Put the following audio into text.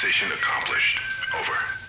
Station accomplished. Over.